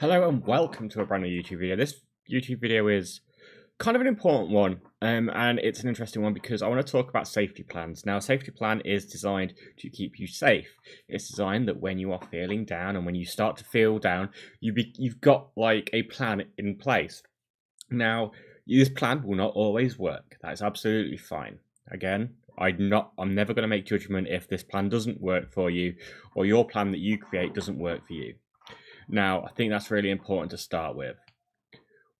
Hello and welcome to a brand new YouTube video. This YouTube video is kind of an important one and it's an interesting one because I want to talk about safety plans. Now, a safety plan is designed to keep you safe. It's designed that when you are feeling down and when you start to feel down, you've got like a plan in place. Now, this plan will not always work. That is absolutely fine. Again, I'm never going to make judgment if this plan doesn't work for you or your plan that you create doesn't work for you. Now, I think that's really important to start with.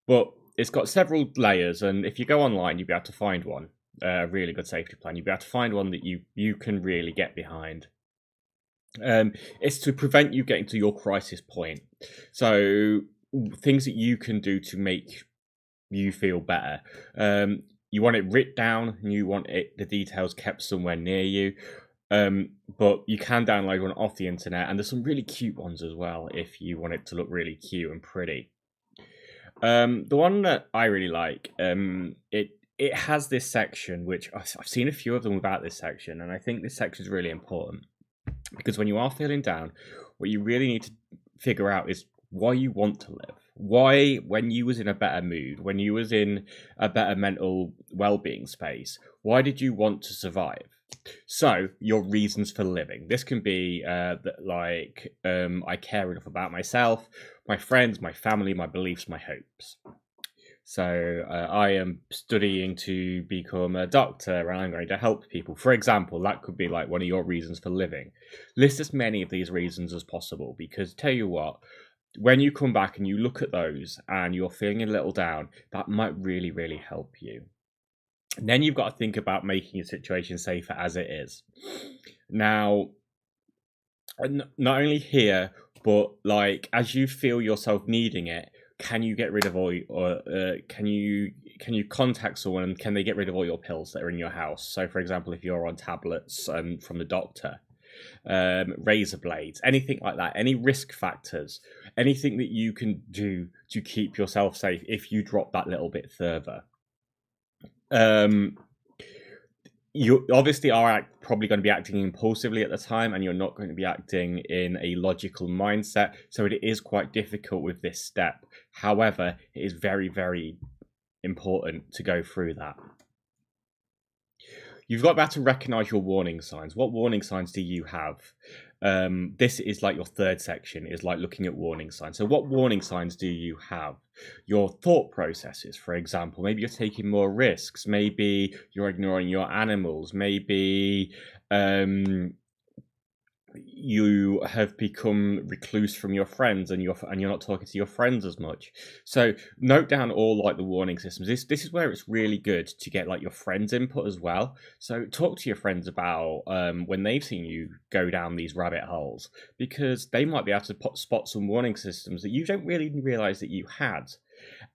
But it's got several layers, and if you go online, you'll be able to find one, a really good safety plan. You'll be able to find one that you can really get behind. It's to prevent you getting to your crisis point. So things that you can do to make you feel better. You want it written down, and you want the details kept somewhere near you. But you can download one off the internet, and there's some really cute ones as well if you want it to look really cute and pretty. The one that I really like, it has this section, which I've seen a few of them without this section, and I think this section is really important because when you are feeling down, what you really need to figure out is why you want to live. Why, when you was in a better mood, when you was in a better mental well-being space, why did you want to survive? So your reasons for living. This can be I care enough about myself, my friends, my family, my beliefs, my hopes. So I am studying to become a doctor and I'm going to help people. For example, that could be like one of your reasons for living. List as many of these reasons as possible because tell you what, when you come back and you look at those and you're feeling a little down, that might really, really help you. And then you've got to think about making your situation safer as it is. Now, not only here, but like as you feel yourself needing it, can you get rid of all, can you contact someone and can they get rid of all your pills that are in your house? So, for example, if you're on tablets from the doctor, razor blades, anything like that, any risk factors, anything that you can do to keep yourself safe if you drop that little bit further. You obviously are probably going to be acting impulsively at the time and you're not going to be acting in a logical mindset, so it is quite difficult with this step. However, it is very, very important to go through that. You've got to be able to recognise your warning signs. What warning signs do you have? This is like your third section, is like looking at warning signs. So what warning signs do you have? Your thought processes, for example. Maybe you're taking more risks. Maybe you're ignoring your animals. Maybe you have become recluse from your friends and you're not talking to your friends as much. So note down all like the warning systems. This is where it's really good to get like your friends' input as well. So talk to your friends about when they've seen you go down these rabbit holes, because they might be able to spot some warning systems that you don't really realize that you had.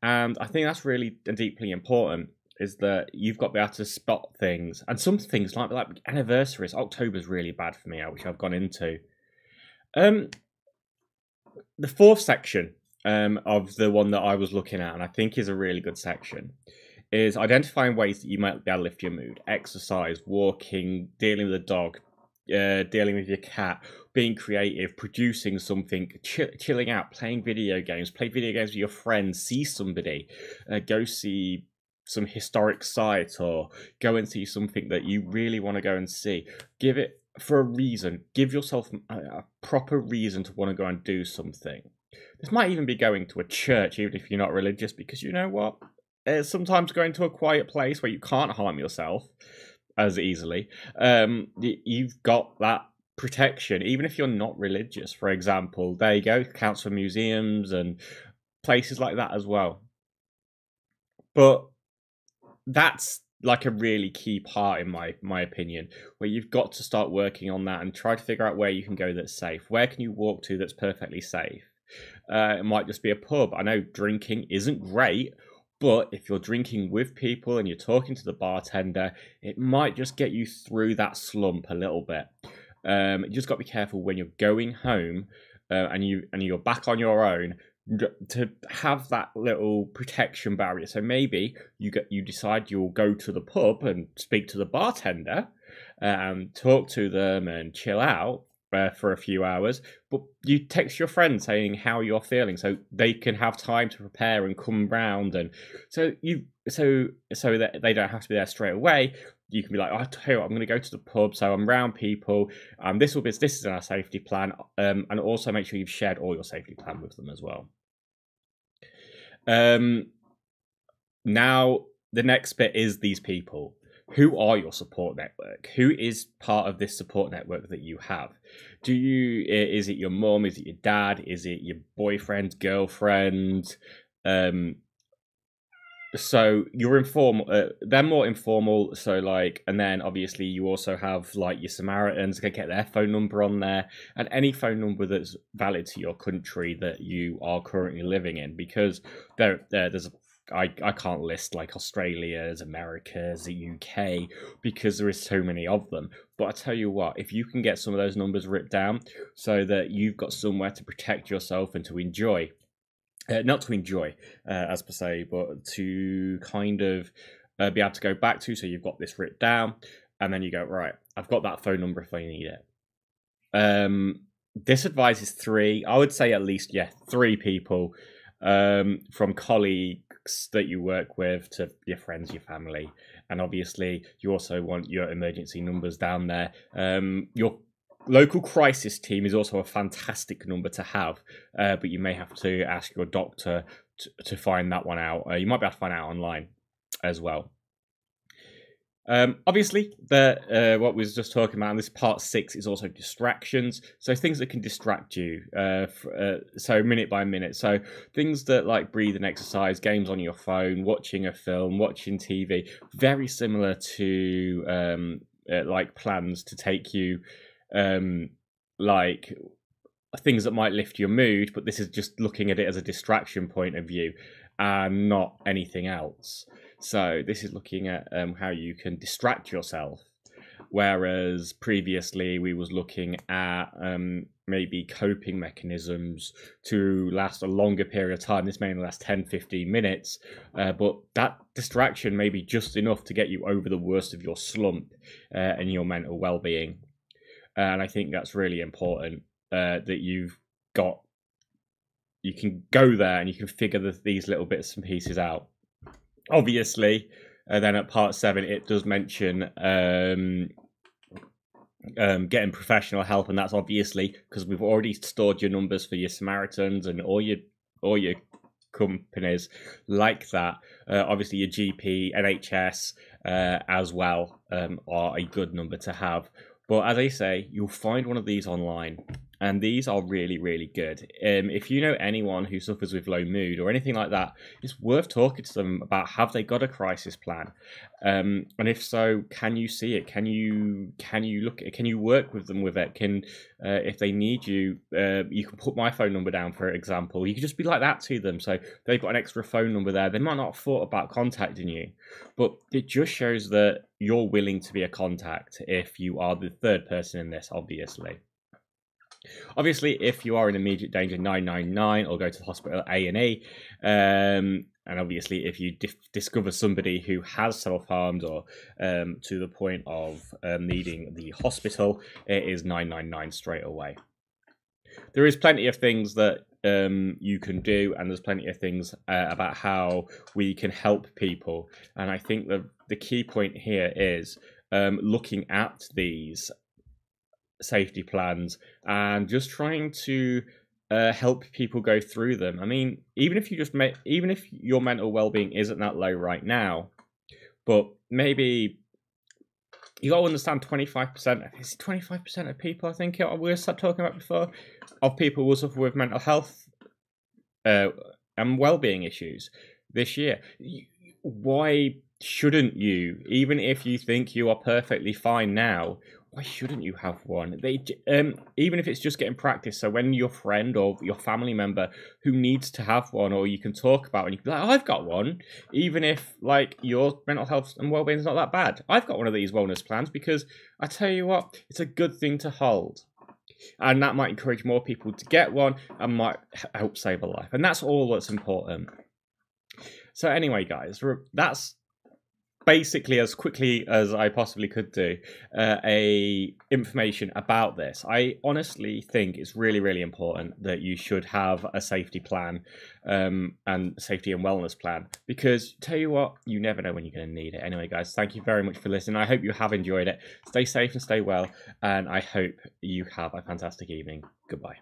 And I think that's really deeply important, is that you've got to be able to spot things. And some things like anniversaries. October's really bad for me, which I've gone into. The fourth section of the one that I was looking at, and I think is a really good section, is identifying ways that you might be able to lift your mood. Exercise, walking, dealing with a dog, dealing with your cat, being creative, producing something, chilling out, playing video games, play video games with your friends, see somebody, go see some historic site or go and see something that you really want to go and see. Give it for a reason. Give yourself a proper reason to want to go and do something. This might even be going to a church, even if you're not religious, because you know what? Sometimes going to a quiet place where you can't harm yourself as easily. You've got that protection, even if you're not religious, for example. There you go. Counts for museums and places like that as well. But that's like a really key part in my opinion, where you've got to start working on that and try to figure out where you can go that's safe. Where can you walk to that's perfectly safe? It might just be a pub. I know drinking isn't great, but if you're drinking with people and you're talking to the bartender, it might just get you through that slump a little bit. You just got to be careful when you're going home and you're back on your own, to have that little protection barrier. So maybe you decide you'll go to the pub and speak to the bartender, talk to them and chill out, for a few hours, but you text your friend saying how you're feeling so they can have time to prepare and come round, and so that they don't have to be there straight away. You can be like, oh, I tell you what, I'm going to go to the pub, so I'm around people. This is our safety plan, and also make sure you've shared all your safety plan with them as well. Now the next bit is these people. Who are your support network? Who is part of this support network that you have? Is it your mum? Is it your dad? Is it your boyfriend, girlfriend? So you're informal, they're more informal. So like, and then obviously you also have like your Samaritans, can get their phone number on there, and any phone number that's valid to your country that you are currently living in, because there's I can't list like Australia's, America's, the UK, because there is so many of them. But I tell you what, if you can get some of those numbers ripped down so that you've got somewhere to protect yourself and to enjoy, not to enjoy as per se, but to kind of be able to go back to. So you've got this written down, and then you go, right, I've got that phone number if I need it. This advice is three, I would say at least, yeah, three people, from colleagues that you work with to your friends, your family. And obviously you also want your emergency numbers down there. Your local crisis team is also a fantastic number to have, but you may have to ask your doctor to find that one out. You might be able to find out online as well. Obviously, what we was just talking about, and this part 6 is also distractions. So things that can distract you, so minute by minute. So things that like breathing exercise, games on your phone, watching a film, watching TV, very similar to like plans to take you, like things that might lift your mood, but this is just looking at it as a distraction point of view and not anything else. So this is looking at how you can distract yourself, whereas previously we was looking at maybe coping mechanisms to last a longer period of time. This may only last 10-15 minutes, but that distraction may be just enough to get you over the worst of your slump and your mental well-being. And I think that's really important that you can go there and you can figure these little bits and pieces out. Obviously, and then at part 7, it does mention getting professional help, and that's obviously because we've already stored your numbers for your Samaritans and all your companies like that. Obviously, your GP, NHS as well are a good number to have. But as I say, you'll find one of these online, and these are really, really good. If you know anyone who suffers with low mood or anything like that, it's worth talking to them about, have they got a crisis plan? And if so, can you see it? Can you work with them with it? If they need you, you can put my phone number down, for example. You can just be like that to them. So they've got an extra phone number there. They might not have thought about contacting you, but it just shows that you're willing to be a contact if you are the third person in this, obviously. Obviously, if you are in immediate danger, 999 or go to the hospital at A&E. And obviously, if you discover somebody who has self-harmed or to the point of needing the hospital, it is 999 straight away. There is plenty of things that you can do, and there's plenty of things about how we can help people. And I think the key point here is looking at these safety plans and just trying to help people go through them. I mean, even if your mental well-being isn't that low right now, but maybe you got to understand 25% of people, I think we were talking about before, of people will suffer with mental health and well-being issues this year. Why shouldn't you, even if you think you are perfectly fine now, why shouldn't you have one? Even if it's just getting practice, so when your friend or your family member who needs to have one, or you can talk about it, and you can be like, oh, I've got one, even if like your mental health and well-being is not that bad. I've got one of these wellness plans, because I tell you what, it's a good thing to hold. And that might encourage more people to get one and might help save a life. And that's all that's important. So anyway, guys, that's basically as quickly as I possibly could do, information about this. I honestly think it's really, really important that you should have a safety plan, and safety and wellness plan, because tell you what, you never know when you're going to need it. Anyway, guys, thank you very much for listening. I hope you have enjoyed it. Stay safe and stay well, and I hope you have a fantastic evening. Goodbye.